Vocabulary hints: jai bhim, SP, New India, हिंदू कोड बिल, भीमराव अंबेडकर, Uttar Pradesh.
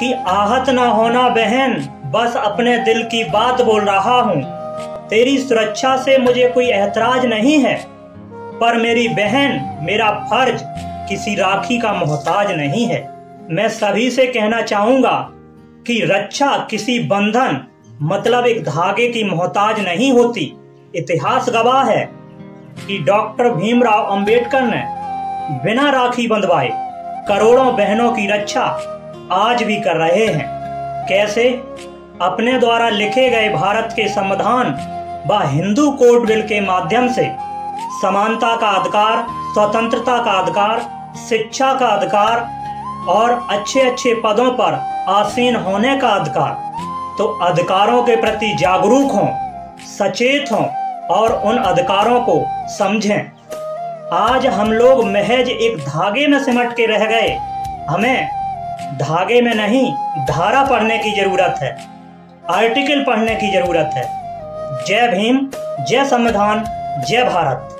कि आहत ना होना बहन, बस अपने दिल की बात बोल रहा हूँ। तेरी सुरक्षा से मुझे कोई एतराज नहीं है, पर मेरी बहन, मेरा फर्ज किसी राखी का मोहताज नहीं है। मैं सभी से कहना चाहूँगा कि रक्षा किसी बंधन मतलब एक धागे की मोहताज नहीं होती। इतिहास गवाह है कि डॉक्टर भीमराव अंबेडकर ने बिना राखी बंधवाए करोड़ों बहनों की रक्षा आज भी कर रहे हैं। कैसे? अपने द्वारा लिखे गए भारत के संविधान व हिंदू कोड बिल के माध्यम से समानता का अधिकार, स्वतंत्रता का अधिकार, शिक्षा का अधिकार और अच्छे अच्छे पदों पर आसीन होने का अधिकार। तो अधिकारों के प्रति जागरूक हों, सचेत हों और उन अधिकारों को समझें। आज हम लोग महज एक धागे में सिमट के रह गए। हमें धागे में नहीं, धारा पढ़ने की जरूरत है, आर्टिकल पढ़ने की जरूरत है। जय भीम, जय संविधान, जय भारत।